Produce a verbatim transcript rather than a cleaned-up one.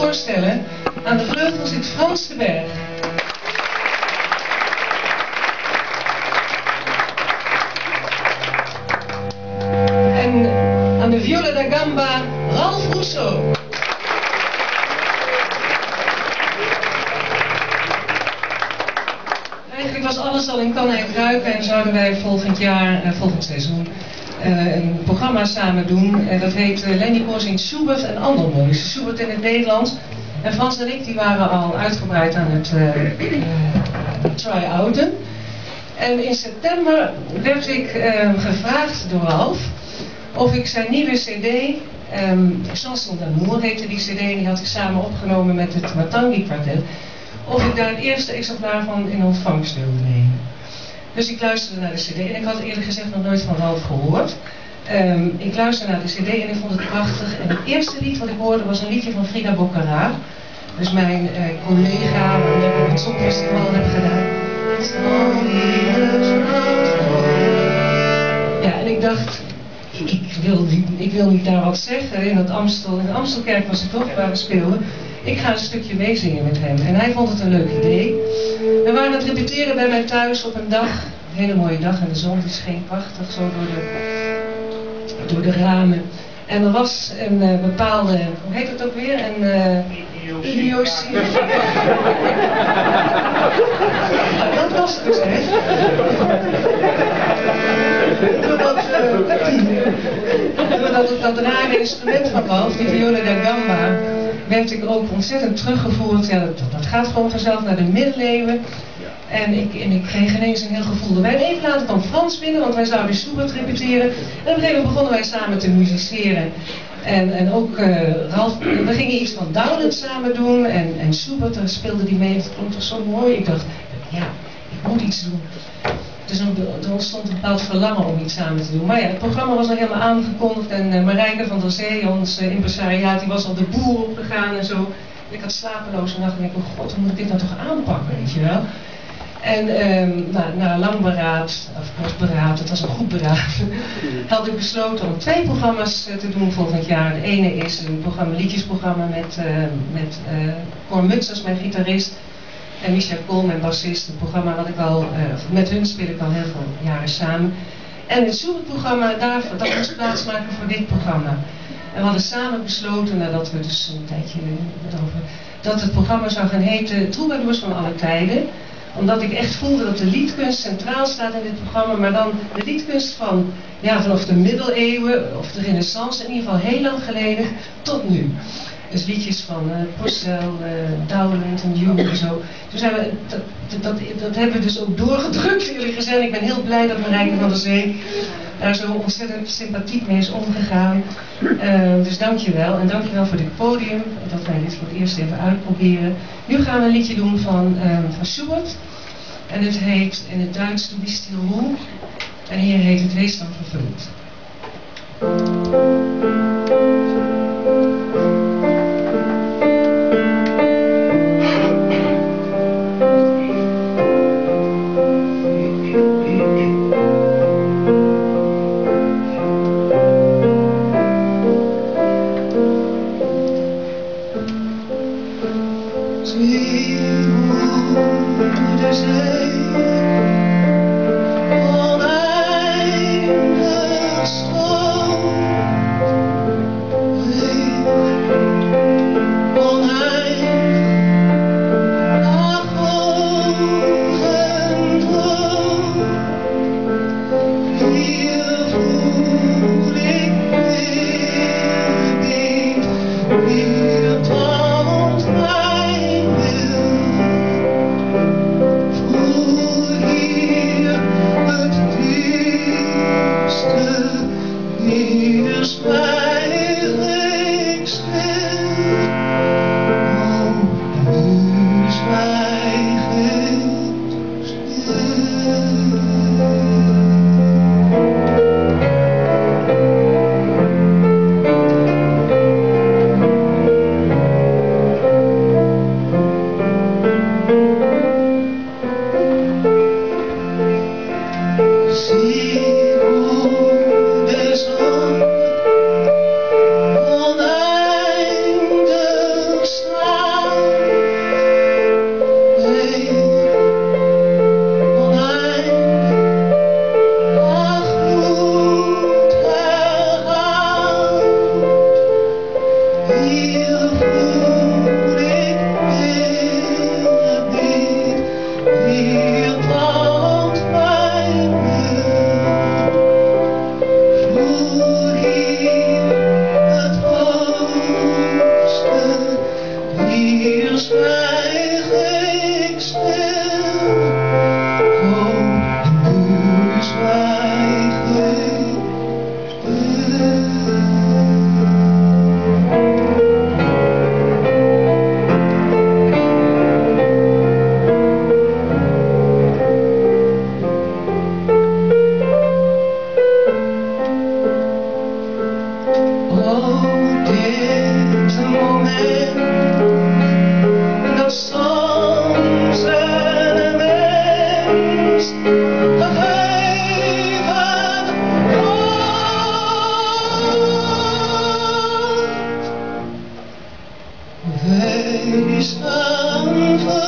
voorstellen. Aan de vleugel zit Frans de Berg. En aan de viola da gamba Ralph Rousseau. Eigenlijk was alles al in kan en kruiken en zouden wij volgend jaar, eh, volgend seizoen, Uh, een programma samen doen. En dat heet uh, Lenny Kuhr zingt Schubert en ander mooi. Dus Schubert in het Nederlands. En Frans en ik die waren al uitgebreid aan het uh, uh, try-outen. En in september werd ik uh, gevraagd door Ralph of ik zijn nieuwe cd, um, Chansons d'Amour heette die cd, die had ik samen opgenomen met het Matangi Quartet, of ik daar het eerste exemplaar van in ontvangst wilde nemen. Dus ik luisterde naar de cd en ik had eerlijk gezegd nog nooit van Ralph gehoord. Um, ik luisterde naar de cd en ik vond het prachtig. En het eerste lied wat ik hoorde was een liedje van Frida Boccara. Dus mijn uh, collega, waarmee ik op het Songfestival heb gedaan. Ja, en ik dacht, ik wil, ik wil niet daar wat zeggen. In, dat Amstel, in de Amstelkerk was het ook waar we speelden. Ik ga een stukje meezingen met hem. En hij vond het een leuk idee. We waren aan het repeteren bij mij thuis op een dag. Een hele mooie dag en de zon die scheen prachtig zo door de, door de ramen. En er was een uh, bepaalde, hoe heet het ook weer? Een uh, idiotie. Nou, dat was het dus echt. Dat, uh, dat, dat rare instrument van Ralph, die viola da gamba, werd ik ook ontzettend teruggevoerd. Ja, dat, dat gaat gewoon vanzelf naar de middeleeuwen. Ja. En, ik, en ik kreeg ineens een heel gevoel erbij. En even later kwam Frans binnen, want wij zouden Schubert repeteren. En op een gegeven moment begonnen wij samen te musiceren. En, en ook uh, Ralph, we gingen iets van Dowland samen doen. En, en Schubert, daar speelde die mee. Het klonk toch zo mooi. Ik dacht, ja, ik moet iets doen. Dus er ontstond een bepaald verlangen om iets samen te doen. Maar ja, het programma was al helemaal aangekondigd. En uh, Marijke van der Zee, ons uh, impresariaat, die was al de boer opgegaan en zo. En ik had slapeloze nacht en ik dacht, oh god, hoe moet ik dit nou toch aanpakken, weet je wel. En um, na, na lang beraad, of kort beraad, het was een goed beraad, had ik besloten om twee programma's uh, te doen volgend jaar. De ene is een programma, liedjesprogramma met, uh, met uh, Cor Muts als mijn gitarist. En Michel Kool, mijn bassist, een programma wat ik al, uh, met hun speel ik al heel veel jaren samen. En het Schubert-programma, dat moest plaatsmaken voor dit programma. En we hadden samen besloten, nadat we dus een tijdje erover, dat het programma zou gaan heten Troubadours van alle tijden. Omdat ik echt voelde dat de liedkunst centraal staat in dit programma, maar dan de liedkunst van, ja, vanaf de middeleeuwen of de renaissance, in ieder geval heel lang geleden, tot nu. Dus liedjes van uh, Purcell, uh, Dowland en Jung en zo. Toen zijn we, dat, dat, dat hebben we dus ook doorgedrukt, eerlijk gezegd. Ik ben heel blij dat Marijke van der Zee daar zo ontzettend sympathiek mee is omgegaan. Uh, dus dankjewel. En dankjewel voor dit podium, dat wij dit voor het eerst even uitproberen. Nu gaan we een liedje doen van, uh, van Schubert. En het heet in het Duits Du bist die Ruhe. En hier heet het Wees dan vervuld. Wees aan